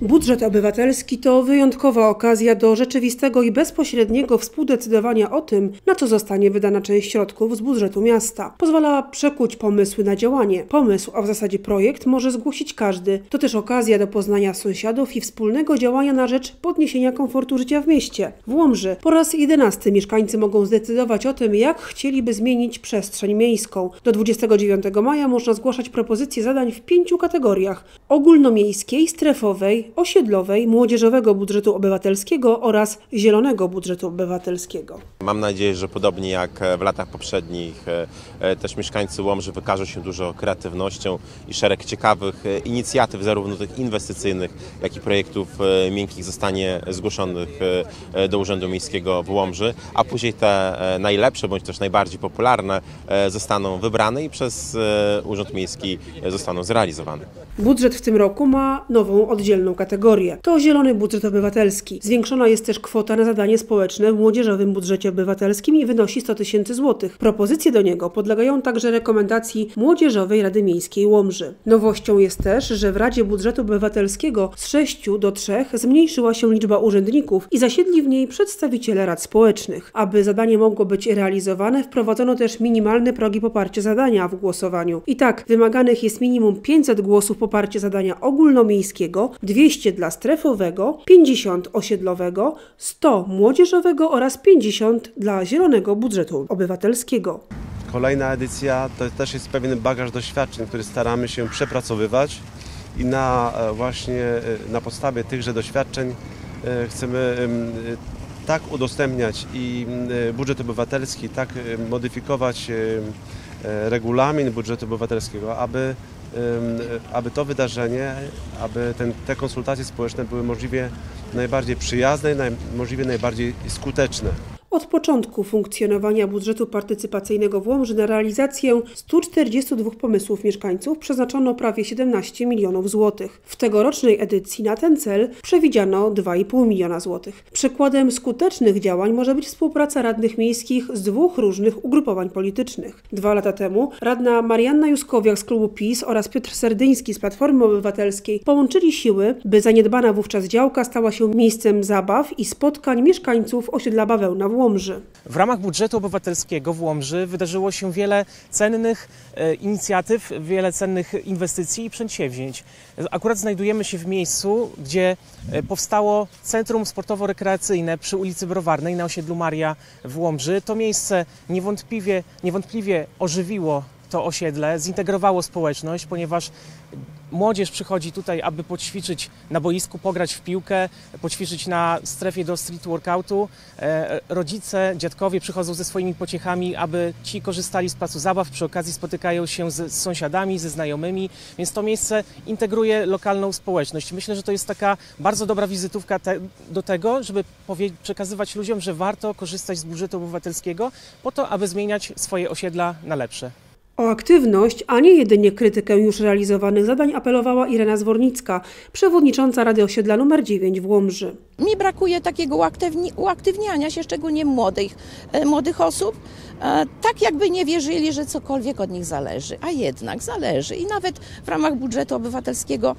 Budżet obywatelski to wyjątkowa okazja do rzeczywistego i bezpośredniego współdecydowania o tym, na co zostanie wydana część środków z budżetu miasta. Pozwala przekuć pomysły na działanie. Pomysł, a w zasadzie projekt, może zgłosić każdy. To też okazja do poznania sąsiadów i wspólnego działania na rzecz podniesienia komfortu życia w mieście. W Łomży po raz 11 mieszkańcy mogą zdecydować o tym, jak chcieliby zmienić przestrzeń miejską. Do 29 maja można zgłaszać propozycje zadań w 5 kategoriach: ogólnomiejskiej, strefowej, osiedlowej, młodzieżowego budżetu obywatelskiego oraz zielonego budżetu obywatelskiego. Mam nadzieję, że podobnie jak w latach poprzednich też mieszkańcy Łomży wykażą się dużą kreatywnością i szereg ciekawych inicjatyw, zarówno tych inwestycyjnych, jak i projektów miękkich zostanie zgłoszonych do Urzędu Miejskiego w Łomży, a później te najlepsze bądź też najbardziej popularne zostaną wybrane i przez Urząd Miejski zostaną zrealizowane. Budżet w tym roku ma nową oddzielną kategorię. To Zielony Budżet Obywatelski. Zwiększona jest też kwota na zadanie społeczne w Młodzieżowym Budżecie Obywatelskim i wynosi 100 000 złotych. Propozycje do niego podlegają także rekomendacji Młodzieżowej Rady Miejskiej Łomży. Nowością jest też, że w Radzie Budżetu Obywatelskiego z 6 do 3 zmniejszyła się liczba urzędników i zasiedli w niej przedstawiciele rad społecznych. Aby zadanie mogło być realizowane, wprowadzono też minimalne progi poparcia zadania w głosowaniu. I tak wymaganych jest minimum 500 głosów poparcia zadania ogólnomiejskiego, 200 dla strefowego, 50 osiedlowego, 100 młodzieżowego oraz 50 dla zielonego budżetu obywatelskiego. Kolejna edycja to też jest pewien bagaż doświadczeń, który staramy się przepracowywać i właśnie na podstawie tychże doświadczeń chcemy tak udostępniać i budżet obywatelski, tak modyfikować regulamin budżetu obywatelskiego, aby to wydarzenie, te konsultacje społeczne były możliwie najbardziej przyjazne i możliwie najbardziej skuteczne. Od początku funkcjonowania budżetu partycypacyjnego w Łomży na realizację 142 pomysłów mieszkańców przeznaczono prawie 17 milionów złotych. W tegorocznej edycji na ten cel przewidziano 2,5 miliona złotych. Przykładem skutecznych działań może być współpraca radnych miejskich z dwóch różnych ugrupowań politycznych. 2 lata temu radna Marianna Juskowiak z klubu PiS oraz Piotr Serdyński z Platformy Obywatelskiej połączyli siły, by zaniedbana wówczas działka stała się miejscem zabaw i spotkań mieszkańców osiedla Bawełna w Łomży. W ramach budżetu obywatelskiego w Łomży wydarzyło się wiele cennych inicjatyw, wiele cennych inwestycji i przedsięwzięć. Akurat znajdujemy się w miejscu, gdzie powstało centrum sportowo-rekreacyjne przy ulicy Browarnej na osiedlu Maria w Łomży. To miejsce niewątpliwie ożywiło to osiedle, zintegrowało społeczność, ponieważ młodzież przychodzi tutaj, aby poćwiczyć na boisku, pograć w piłkę, poćwiczyć na strefie do street workoutu. Rodzice, dziadkowie przychodzą ze swoimi pociechami, aby ci korzystali z placu zabaw, przy okazji spotykają się z sąsiadami, ze znajomymi, więc to miejsce integruje lokalną społeczność. Myślę, że to jest taka bardzo dobra wizytówka do tego, żeby przekazywać ludziom, że warto korzystać z budżetu obywatelskiego po to, aby zmieniać swoje osiedla na lepsze. O aktywność, a nie jedynie krytykę już realizowanych zadań apelowała Irena Zwornicka, przewodnicząca Rady Osiedla nr 9 w Łomży. Mi brakuje takiego uaktywniania się, szczególnie młodych osób, tak jakby nie wierzyli, że cokolwiek od nich zależy, a jednak zależy. I nawet w ramach budżetu obywatelskiego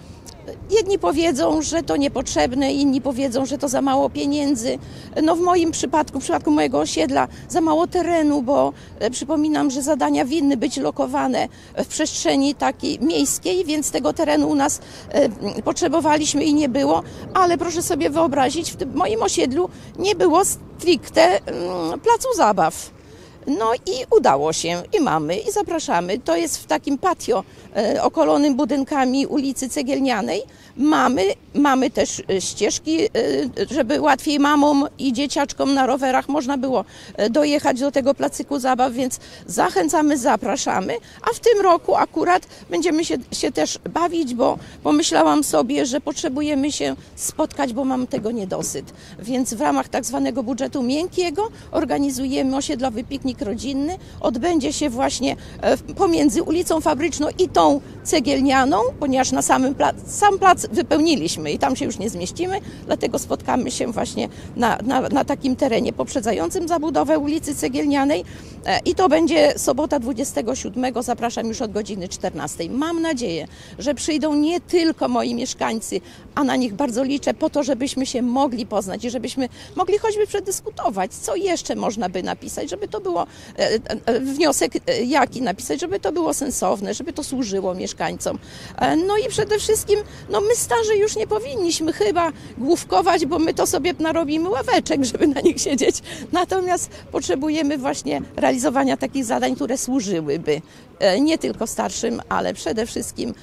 jedni powiedzą, że to niepotrzebne, inni powiedzą, że to za mało pieniędzy. No w moim przypadku, w przypadku mojego osiedla, za mało terenu, bo przypominam, że zadania winny być lokowane w przestrzeni takiej miejskiej, więc tego terenu u nas potrzebowaliśmy i nie było, ale proszę sobie wyobrazić, w tym moim osiedlu nie było stricte placu zabaw. No i udało się, i mamy, i zapraszamy. To jest w takim patio okolonym budynkami ulicy Cegielnianej. Mamy też ścieżki, żeby łatwiej mamom i dzieciaczkom na rowerach można było dojechać do tego placyku zabaw, więc zachęcamy, zapraszamy. A w tym roku akurat będziemy się też bawić, bo pomyślałam sobie, że potrzebujemy się spotkać, bo mam tego niedosyt. Więc w ramach tak zwanego budżetu miękkiego organizujemy osiedlowy piknik rodzinny, odbędzie się właśnie pomiędzy ulicą Fabryczną i tą Cegielnianą, ponieważ na sam plac wypełniliśmy i tam się już nie zmieścimy, dlatego spotkamy się właśnie na takim terenie poprzedzającym zabudowę ulicy Cegielnianej, I to będzie sobota 27. Zapraszam już od godziny 14. Mam nadzieję, że przyjdą nie tylko moi mieszkańcy, a na nich bardzo liczę, po to, żebyśmy się mogli poznać i żebyśmy mogli choćby przedyskutować, co jeszcze można by napisać, żeby to było, wniosek jaki napisać, żeby to było sensowne, żeby to służyło mieszkańcom. No i przede wszystkim, no my starzy już nie powinniśmy chyba główkować, bo my to sobie narobimy ławeczek, żeby na nich siedzieć. Natomiast potrzebujemy właśnie realizowania takich zadań, które służyłyby nie tylko starszym, ale przede wszystkim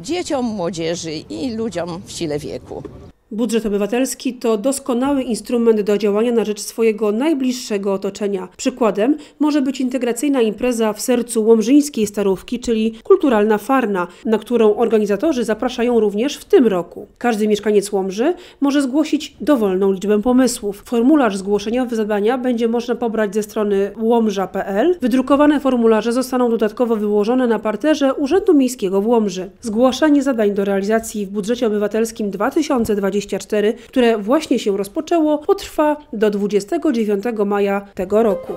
dzieciom, młodzieży i ludziom w sile wieku. Budżet obywatelski to doskonały instrument do działania na rzecz swojego najbliższego otoczenia. Przykładem może być integracyjna impreza w sercu łomżyńskiej Starówki, czyli kulturalna farna, na którą organizatorzy zapraszają również w tym roku. Każdy mieszkaniec Łomży może zgłosić dowolną liczbę pomysłów. Formularz zgłoszeniowy zadania będzie można pobrać ze strony łomża.pl. Wydrukowane formularze zostaną dodatkowo wyłożone na parterze Urzędu Miejskiego w Łomży. Zgłaszanie zadań do realizacji w budżecie obywatelskim 2024, które właśnie się rozpoczęło, potrwa do 29 maja tego roku.